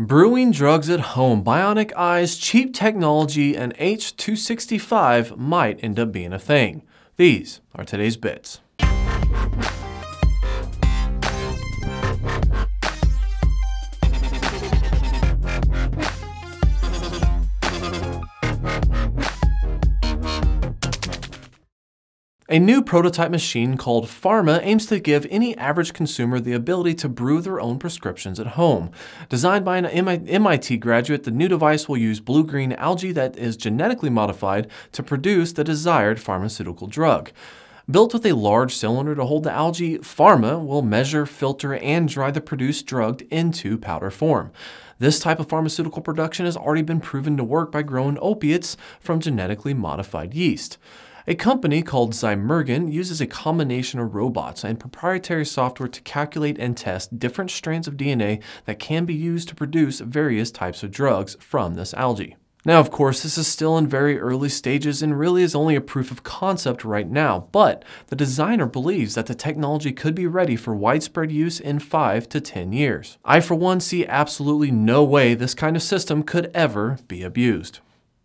Brewing drugs at home, bionic eyes, cheap technology, and H.265 might end up being a thing. These are today's bits. A new prototype machine called Pharma aims to give any average consumer the ability to brew their own prescriptions at home. Designed by an MIT graduate, the new device will use blue-green algae that is genetically modified to produce the desired pharmaceutical drug. Built with a large cylinder to hold the algae, Pharma will measure, filter, and dry the produced drug into powder form. This type of pharmaceutical production has already been proven to work by growing opiates from genetically modified yeast. A company called Zymergen uses a combination of robots and proprietary software to calculate and test different strands of DNA that can be used to produce various types of drugs from this algae. Now, of course, this is still in very early stages and really is only a proof of concept right now, but the designer believes that the technology could be ready for widespread use in 5 to 10 years. I, for one, see absolutely no way this kind of system could ever be abused.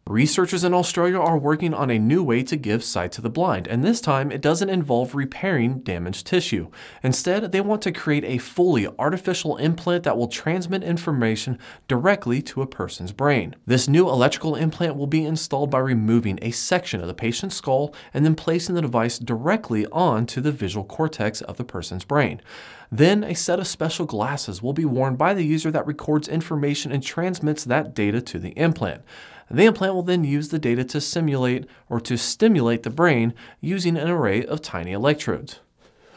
Researchers in Australia are working on a new way to give sight to the blind, and this time it doesn't involve repairing damaged tissue. Instead, they want to create a fully artificial implant that will transmit information directly to a person's brain. This new electrical implant will be installed by removing a section of the patient's skull and then placing the device directly onto the visual cortex of the person's brain. Then a set of special glasses will be worn by the user that records information and transmits that data to the implant. The implant will then use the data to stimulate the brain using an array of tiny electrodes.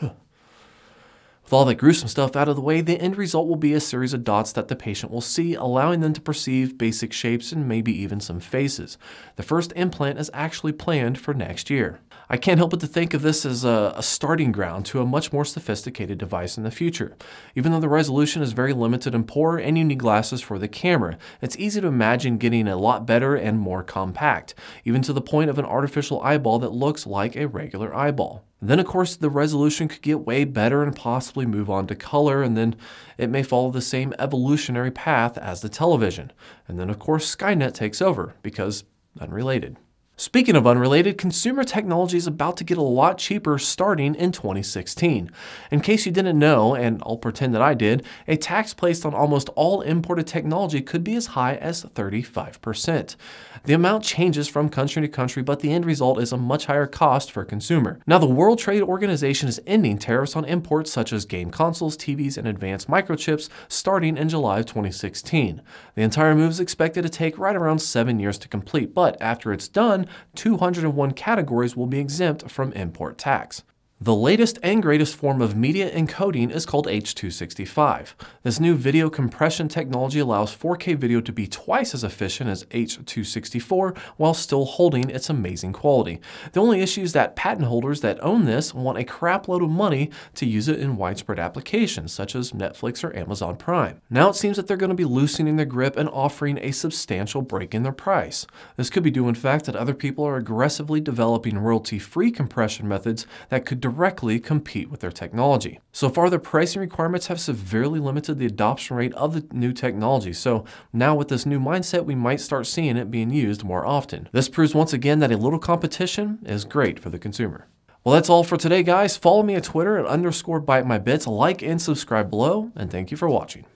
With all that gruesome stuff out of the way, the end result will be a series of dots that the patient will see, allowing them to perceive basic shapes and maybe even some faces. The first implant is actually planned for next year. I can't help but to think of this as a starting ground to a much more sophisticated device in the future. Even though the resolution is very limited and poor and you need glasses for the camera, it's easy to imagine getting a lot better and more compact, even to the point of an artificial eyeball that looks like a regular eyeball. Then, of course, the resolution could get way better and possibly move on to color, and then it may follow the same evolutionary path as the television. And then, of course, Skynet takes over, because unrelated. Speaking of unrelated, consumer technology is about to get a lot cheaper starting in 2016. In case you didn't know, and I'll pretend that I did, a tax placed on almost all imported technology could be as high as 35%. The amount changes from country to country, but the end result is a much higher cost for a consumer. Now, the World Trade Organization is ending tariffs on imports such as game consoles, TVs, and advanced microchips starting in July of 2016. The entire move is expected to take right around 7 years to complete, but after it's done, 201 categories will be exempt from import tax. The latest and greatest form of media encoding is called H.265. This new video compression technology allows 4K video to be twice as efficient as H.264 while still holding its amazing quality. The only issue is that patent holders that own this want a crap load of money to use it in widespread applications such as Netflix or Amazon Prime. Now it seems that they're going to be loosening their grip and offering a substantial break in their price. This could be due in fact that other people are aggressively developing royalty-free compression methods that could directly compete with their technology. So far, the pricing requirements have severely limited the adoption rate of the new technology, so now with this new mindset, we might start seeing it being used more often. This proves once again that a little competition is great for the consumer. Well, that's all for today, guys. Follow me at Twitter at _ByteMyBits, like and subscribe below, and thank you for watching.